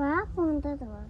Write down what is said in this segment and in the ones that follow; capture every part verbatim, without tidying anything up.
Bak onda da var.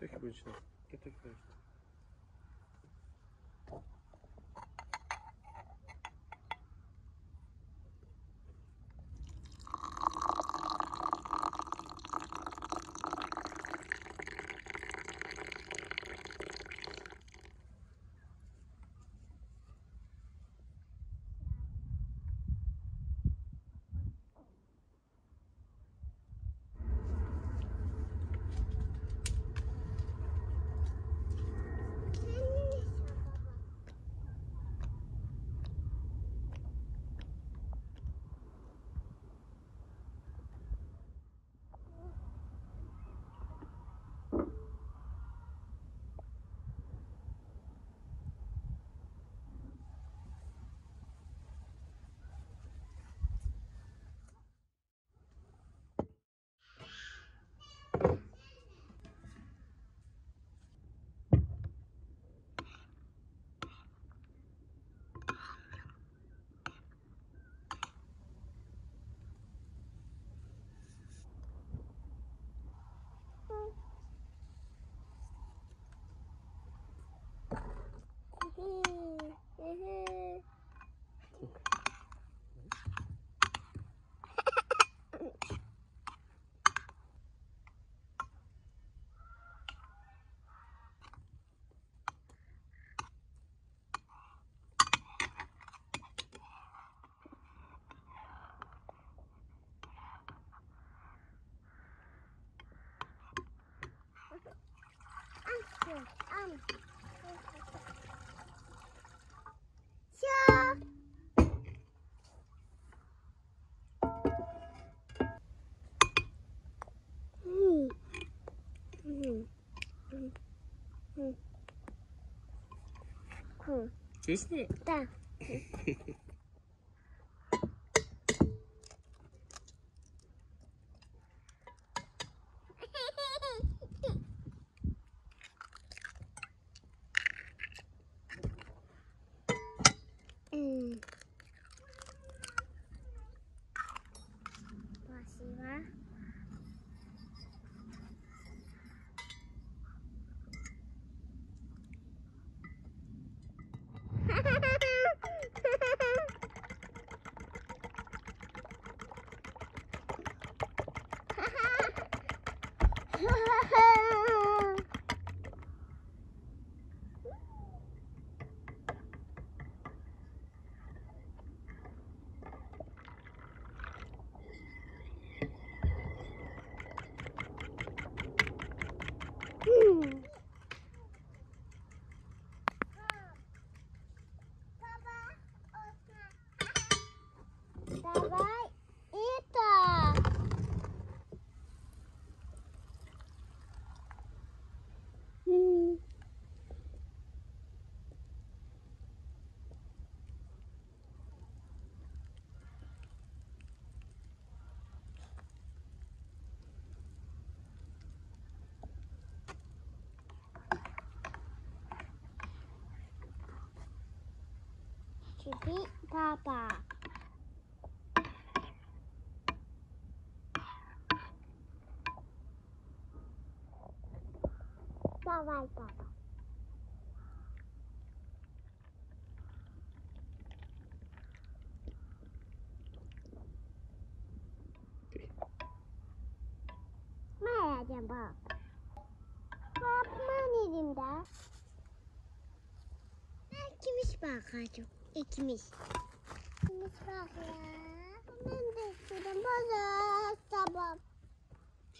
Dök bunun içine. Dök dök dök. Вкусный? Да. Papa. Давай, папа. Мы едем, папа. Пап, мы едем, да? Кимиш хочу. İkimiz. İkimiz bak ya. Ben de istedim. Bana sabah.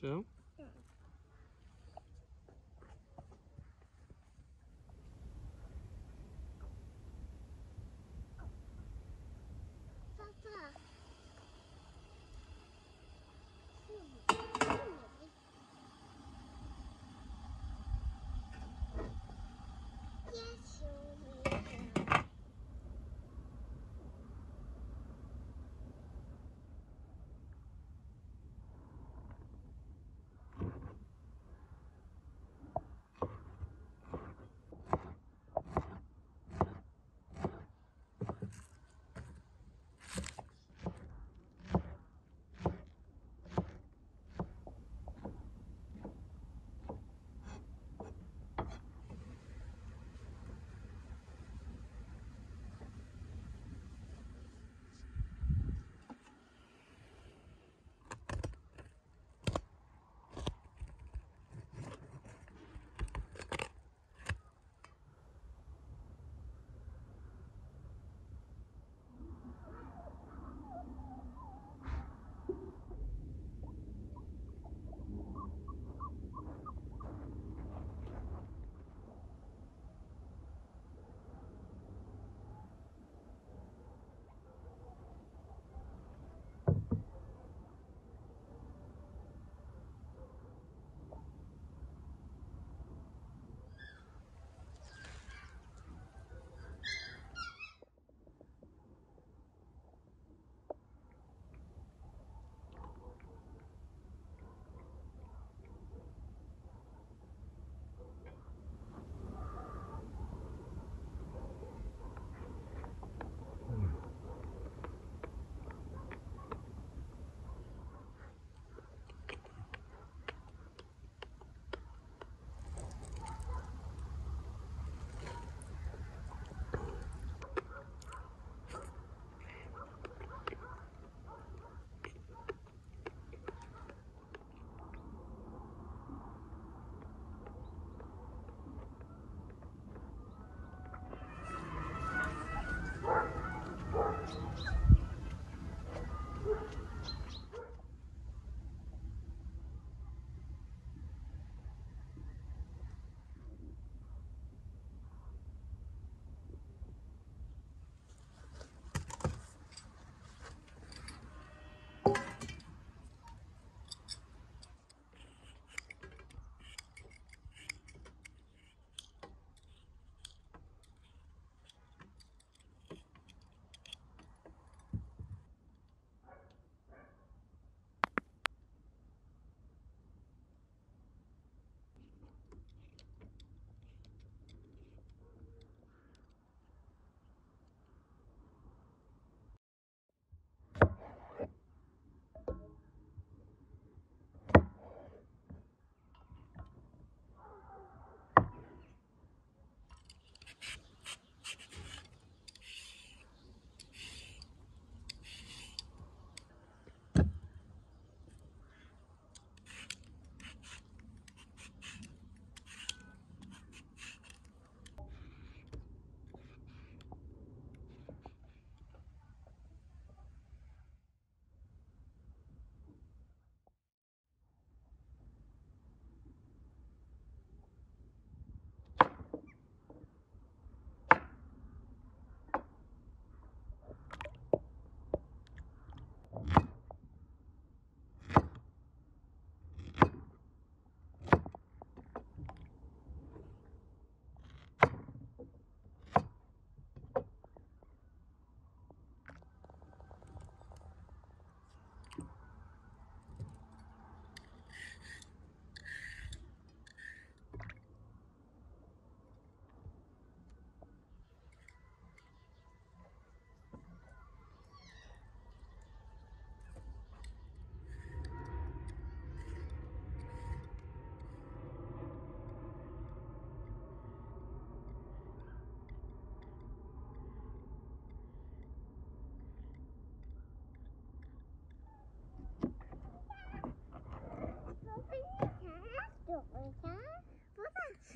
Tamam. Baba.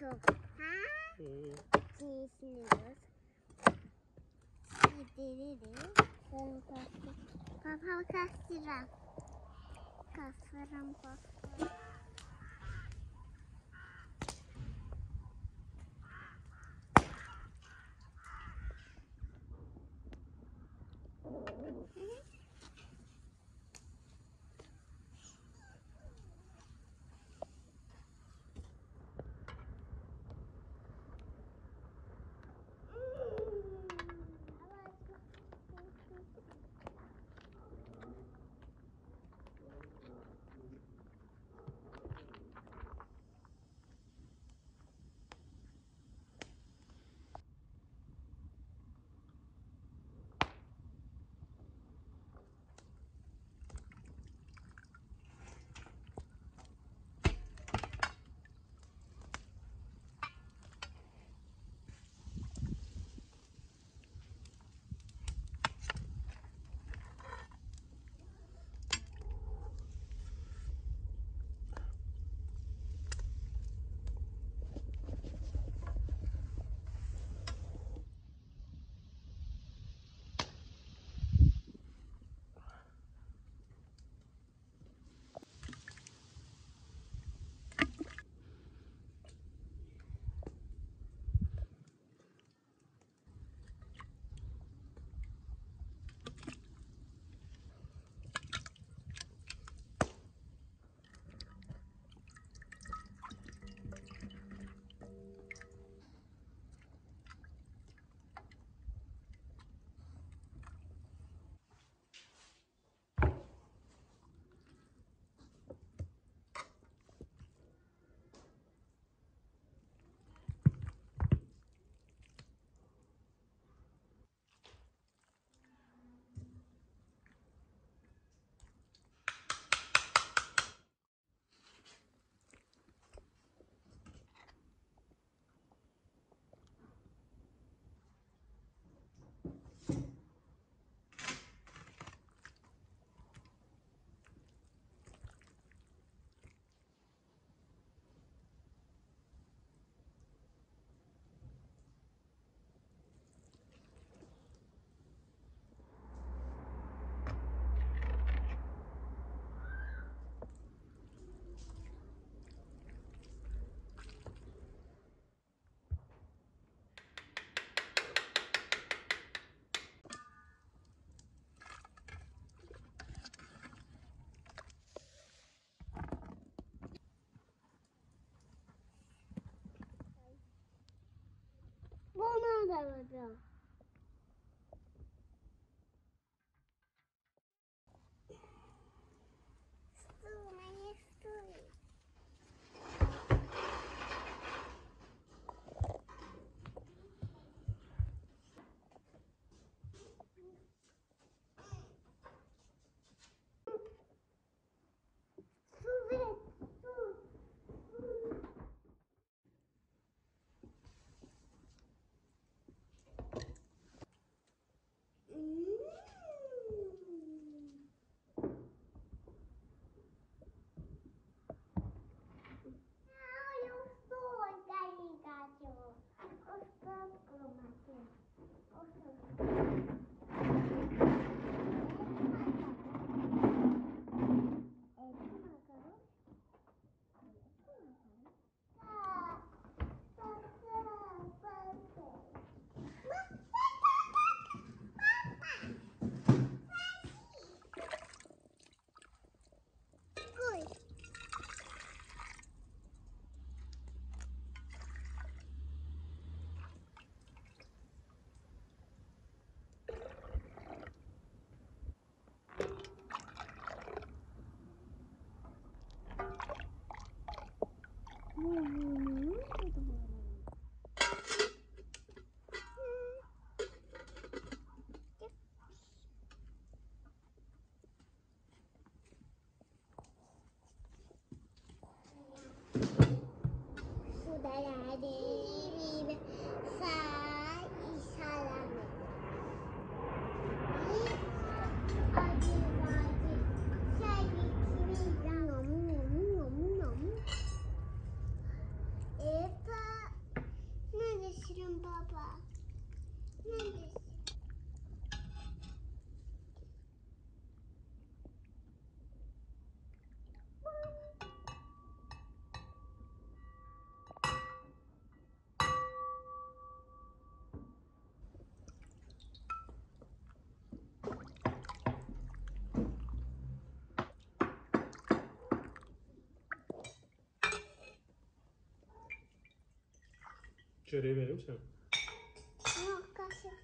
Two. Two. Two sniffles. Papam kastıram. Kastıram papam. Çöreği verir misin? Yok, kaşıkmış.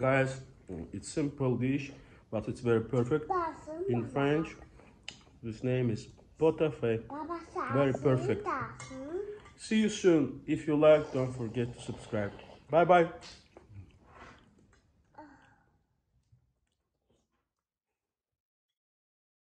Guys, it's simple dish, but it's very perfect. In French, this name is Pot au Feu. Very perfect. See you soon. If you like, don't forget to subscribe. Bye bye.